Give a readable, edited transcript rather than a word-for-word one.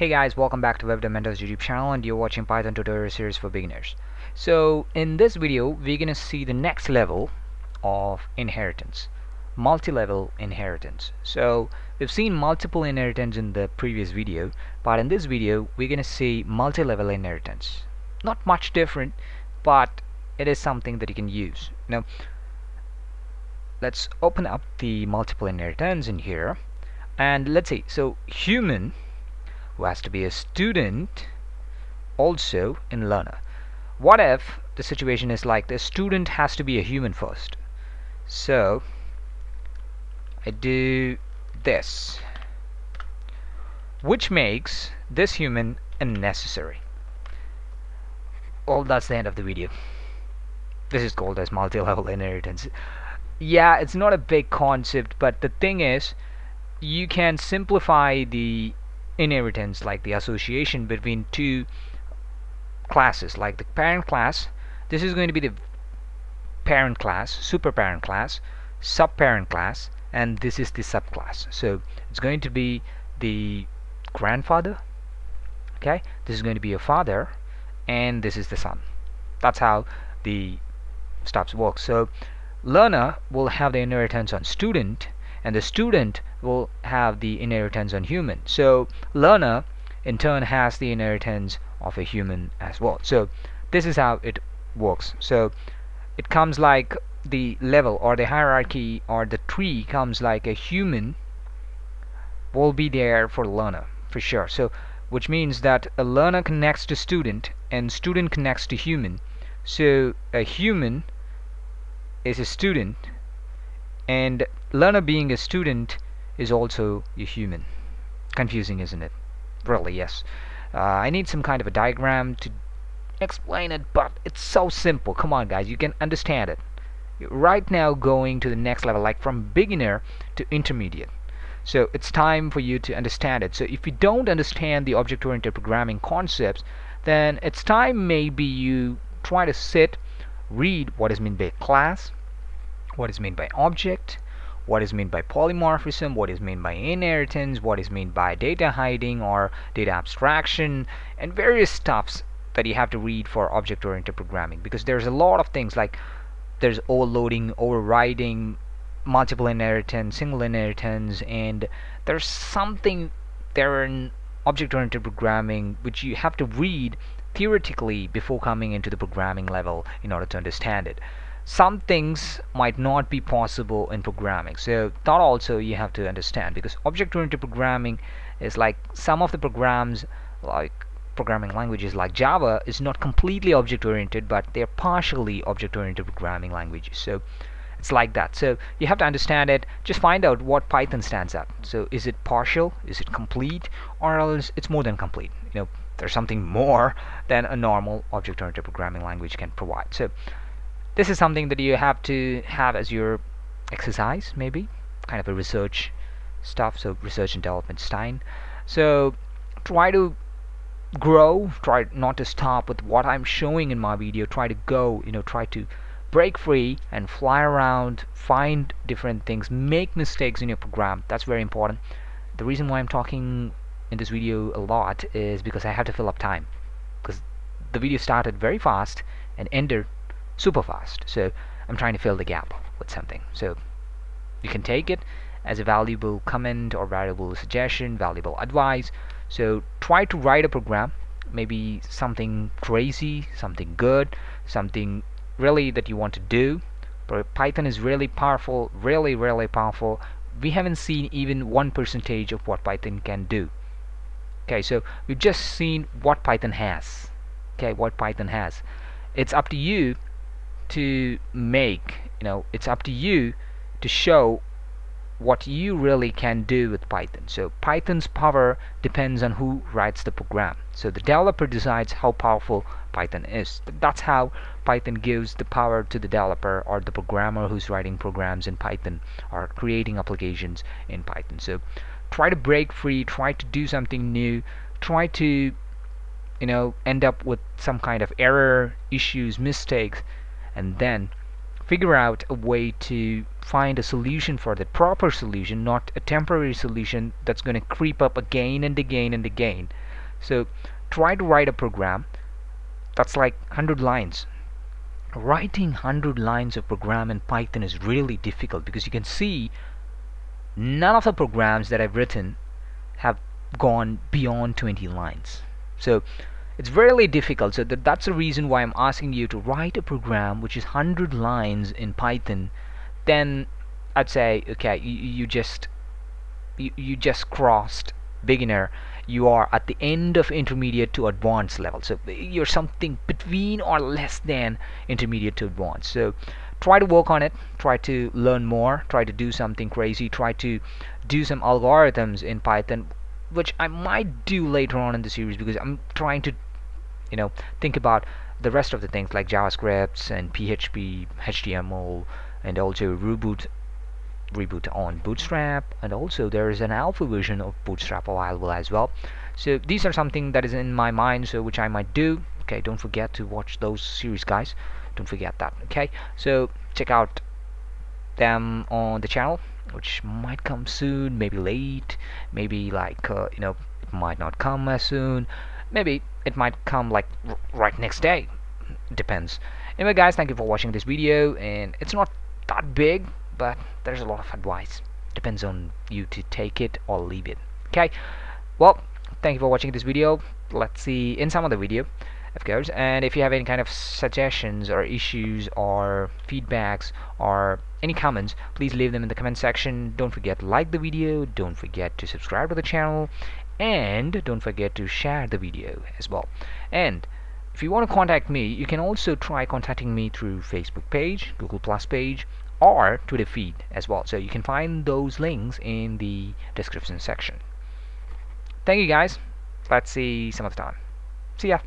Hey guys, welcome back to WebDevMentors YouTube channel, and you're watching Python tutorial series for beginners. So in this video we're gonna see the next level of inheritance, multi-level inheritance. So we've seen multiple inheritance in the previous video, but in this video we're gonna see multi-level inheritance. Not much different, but it is something that you can use. Now let's open up the multiple inheritance in here and let's see. So human, who has to be a student, also in learner. What if the situation is like the student has to be a human first? So I do this, which makes this human unnecessary. Well, that's the end of the video. This is called as multi-level inheritance. Yeah, it's not a big concept, but the thing is, you can simplify the inheritance, like the association between two classes, like the parent class. This is going to be the parent class, super parent class, sub parent class, and this is the subclass. So it's going to be the grandfather, okay, this is going to be a father, and this is the son. That's how the stuff works. So learner will have the inheritance on student, and the student will have the inheritance on human. So learner in turn has the inheritance of a human as well. So this is how it works. So it comes like the level or the hierarchy or the tree comes like a human will be there for learner for sure. So which means that a learner connects to student and student connects to human. So a human is a student, and learner being a student is also a human. Confusing, isn't it? Really, yes. I need some kind of a diagram to explain it, but it's so simple. Come on guys, you can understand it. You're right now going to the next level, like from beginner to intermediate. So it's time for you to understand it. So if you don't understand the object-oriented programming concepts, then it's time maybe you try to sit, read what is meant by class, what is meant by object, what is meant by polymorphism, what is meant by inheritance, what is meant by data hiding or data abstraction, and various stuffs that you have to read for object-oriented programming, because there's a lot of things, like there's overloading, overriding, multiple inheritance, single inheritance, and there's something there in object-oriented programming which you have to read theoretically before coming into the programming level in order to understand it. Some things might not be possible in programming, so that also you have to understand, because object-oriented programming is like some of the programs, like programming languages like Java, is not completely object-oriented, but they're partially object-oriented programming languages. So it's like that. So you have to understand it. Just find out what Python stands at. So is it partial, is it complete, or else it's more than complete? You know, there's something more than a normal object-oriented programming language can provide. So this is something that you have to have as your exercise, maybe kind of a research stuff. So research and development style. So try to grow, try not to stop with what I'm showing in my video, try to go, you know, try to break free and fly around, find different things, make mistakes in your program. That's very important. The reason why I'm talking in this video a lot is because I have to fill up time, because the video started very fast and ended super fast. So I'm trying to fill the gap with something. So you can take it as a valuable comment or valuable suggestion, valuable advice. So try to write a program, maybe something crazy, something good, something really that you want to do. But Python is really powerful, really, really powerful. We haven't seen even 1% of what Python can do. Okay, so we've just seen what Python has. Okay, what Python has. It's up to you to make, you know, it's up to you to show what you really can do with Python. So Python's power depends on who writes the program. So the developer decides how powerful Python is. That's how Python gives the power to the developer or the programmer who's writing programs in Python or creating applications in Python. So try to break free, try to do something new, try to, you know, end up with some kind of error, issues, mistakes, and then figure out a way to find a solution for the proper solution, not a temporary solution that's going to creep up again and again and again So try to write a program that's like 100 lines. Writing 100 lines of program in Python is really difficult, because you can see none of the programs that I've written have gone beyond 20 lines. So it's really difficult. So that's the reason why I'm asking you to write a program which is 100 lines in Python. Then I'd say, okay, you just crossed beginner. You are at the end of intermediate to advanced level. So you're something between or less than intermediate to advanced. So try to work on it, try to learn more, try to do something crazy, try to do some algorithms in Python, which I might do later on in the series, because I'm trying to, you know, think about the rest of the things like JavaScript and PHP, HTML, and also reboot on Bootstrap, and also there is an alpha version of Bootstrap available as well. So these are something that is in my mind, so which I might do. Okay, don't forget to watch those series, guys. Don't forget that. Okay, so check out them on the channel, which might come soon, maybe late, maybe like you know, it might not come as soon, maybe it might come like right next day, depends. Anyway guys, thank you for watching this video, and it's not that big, but there's a lot of advice. Depends on you to take it or leave it. Okay, well, thank you for watching this video. Let's see in some other video, of course. And if you have any kind of suggestions or issues or feedbacks or any comments, please leave them in the comment section. Don't forget to like the video, don't forget to subscribe to the channel, and don't forget to share the video as well. And if you want to contact me, you can also try contacting me through Facebook page, Google+ page, or Twitter feed as well. So you can find those links in the description section. Thank you guys. Let's see some other time. See ya.